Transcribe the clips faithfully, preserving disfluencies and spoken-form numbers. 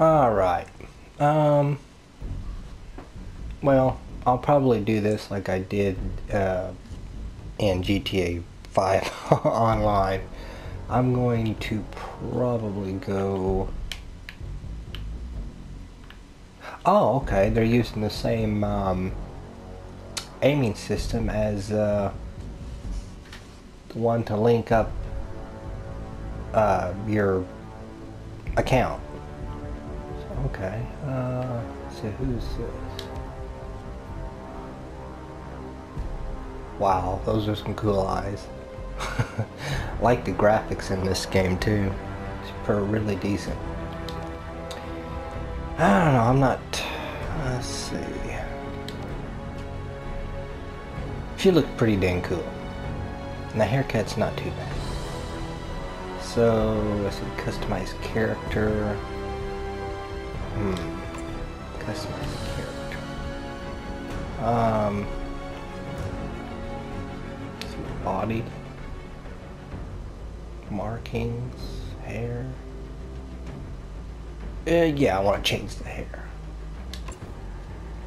All right. Um, well, I'll probably do this like I did uh, in G T A five online. I'm going to probably go... Oh, okay, they're using the same um, aiming system as uh, the one to link up uh, your account. Okay, uh, so who's this? Wow, those are some cool eyes. Like the graphics in this game too. It's pretty really decent. I don't know, I'm not... Let's see... She looked pretty dang cool. And the haircut's not too bad. So, let's see, customize character... Hmm... Customize character... Um... Let's see, body... Markings... Hair... Uh, yeah, I want to change the hair.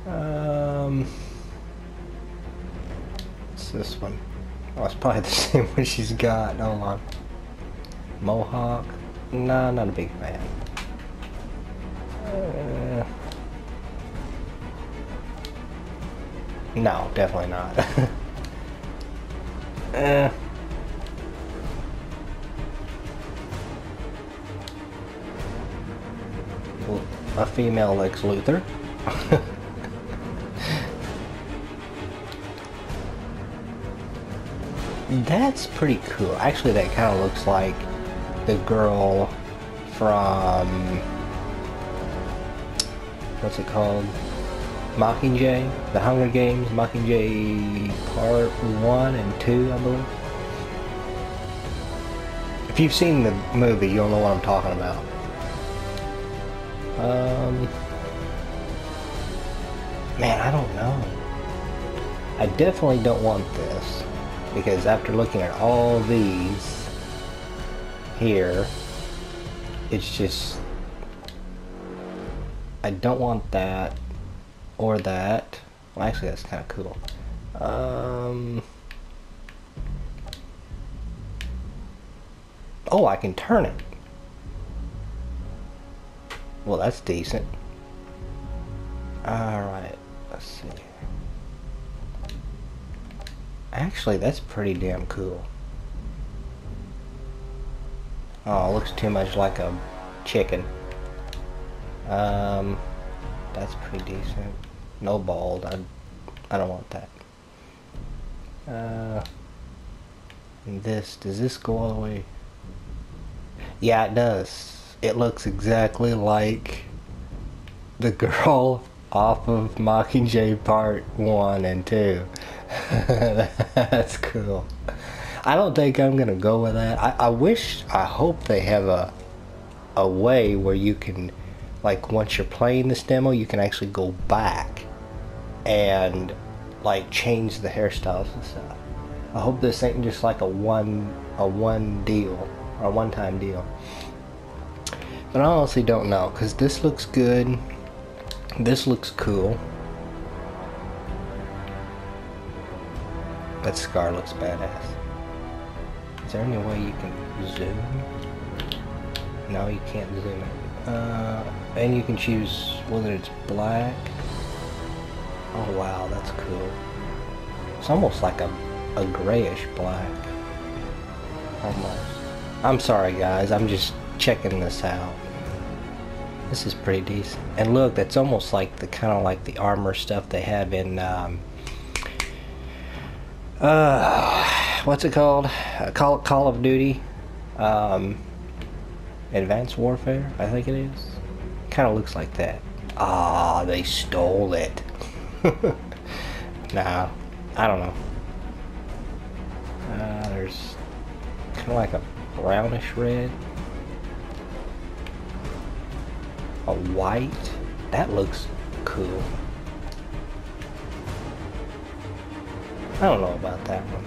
Um, what's this one? Oh, it's probably the same one she's got. Hold on. Mohawk? Nah, not a big fan. Uh, no, definitely not. uh, A female Lex Luther. That's pretty cool. Actually, that kind of looks like the girl from... What's it called? Mockingjay? The Hunger Games? Mockingjay part one and two, I believe. If you've seen the movie, you'll know what I'm talking about. Um, man, I don't know. I definitely don't want this, because after looking at all these here, it's just, I don't want that or that. Well, actually, that's kind of cool. Um, oh, I can turn it. Well, that's decent. Alright, let's see. Actually, that's pretty damn cool. Oh, it looks too much like a chicken. Um, that's pretty decent. No bald, I, I don't want that. Uh, and this, does this go all the way? Yeah, it does. It looks exactly like the girl off of Mockingjay part one and two. That's cool. I don't think I'm gonna go with that. I, I wish, I hope they have a a way where you can, like, once you're playing this demo, you can actually go back and, like, change the hairstyles and stuff. I hope this ain't just like a one a one deal or a one-time deal. But I honestly don't know, because this looks good. This looks cool. That scar looks badass. Is there any way you can zoom? No, you can't zoom it. Uh, and you can choose whether it's black. Oh wow, that's cool. It's almost like a, a grayish black. Almost. I'm sorry guys, I'm just checking this out. This is pretty decent. And look, that's almost like the kind of like the armor stuff they have in um, uh, what's it called? Uh, Call Call of Duty, um, Advanced Warfare, I think it is. Kind of looks like that. Ah, they stole it. Nah, I don't know. Uh, there's kind of like a brownish red. A white? That looks cool. I don't know about that one.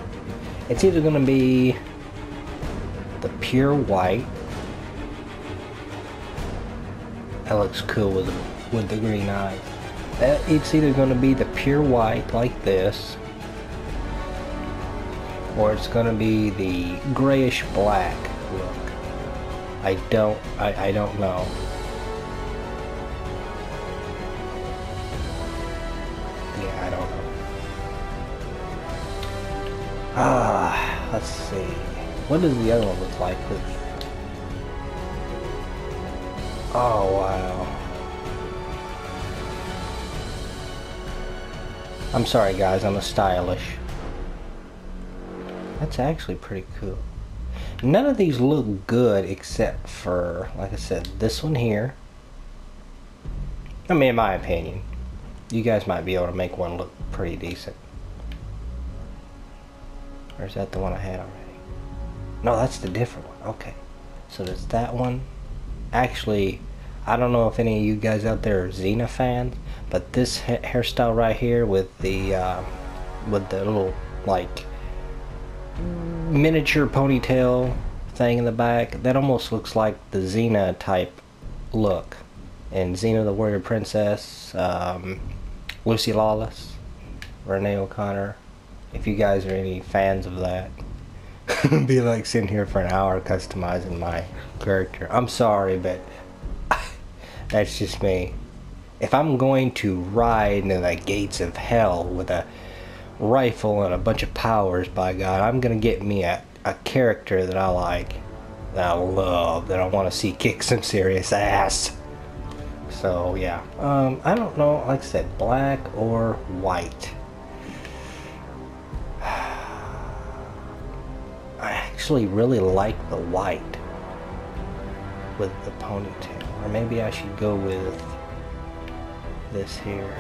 It's either gonna be the pure white That looks cool with the, with the green eyes. That, it's either going to be the pure white like this, or it's going to be the grayish black look. I don't, I, I don't know. Yeah, I don't know. Ah, let's see. What does the other one look like? Oh, wow. I'm sorry guys, I'm a stylish. That's actually pretty cool. None of these look good except for, like I said, this one here. I mean, in my opinion, you guys might be able to make one look pretty decent. Or is that the one I had already? No, that's the different one. Okay. So there's that one. Actually, I don't know if any of you guys out there are Xena fans, but this ha hairstyle right here with the, uh, with the little, like, miniature ponytail thing in the back, that almost looks like the Xena type look. And Xena the Warrior Princess, um, Lucy Lawless, Renee O'Connor. If you guys are any fans of that, be like sitting here for an hour customizing my character. I'm sorry, but that's just me. If I'm going to ride into the gates of hell with a rifle and a bunch of powers, by God, I'm gonna get me a, a character that I like, that I love, that I want to see kick some serious ass. So yeah, um, I don't know, like I said, black or white. I actually really like the white with the ponytail, or maybe I should go with this here.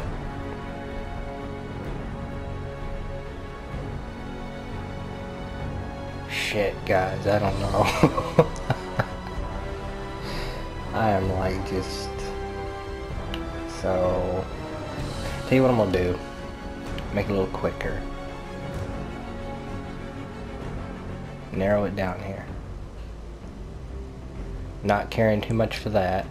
Shit, guys, I don't know. I am like just so. Tell you what I'm gonna do. Make it a little quicker. Narrow it down here. Not caring too much for that.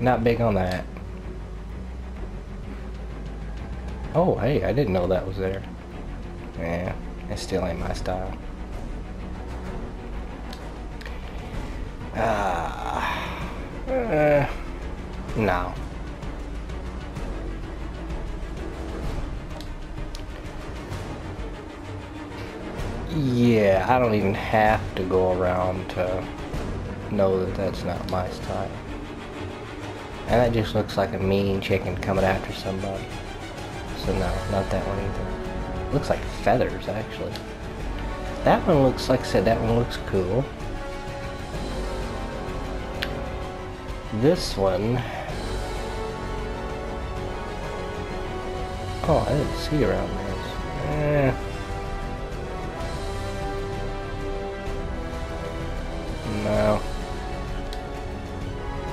Not big on that. Oh, hey, I didn't know that was there. Yeah, it still ain't my style. Ah, uh, uh, no. Yeah, I don't even have to go around to know that that's not my style. And that just looks like a mean chicken coming after somebody. So no, not that one either. Looks like feathers, actually. That one looks, like I said, that one looks cool. This one... Oh, I didn't see around this. Eh. No.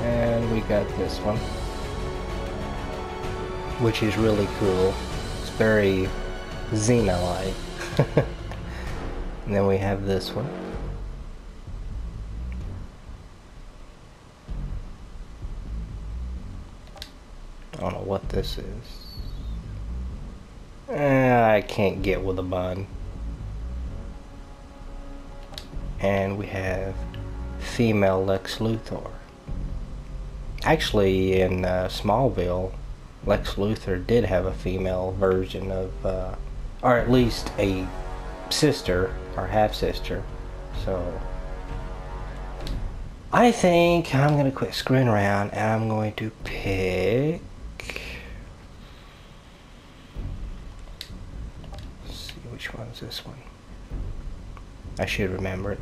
And we got this one, which is really cool. It's very Xena-like. And then we have this one. I don't know what this is. Eh, I can't get with a bun. And we have female Lex Luthor. Actually, in uh, Smallville, Lex Luthor did have a female version of, uh, or at least a sister or half-sister. So I think I'm gonna quit screwing around and I'm going to pick, let's see, which one's this one? I should remember it.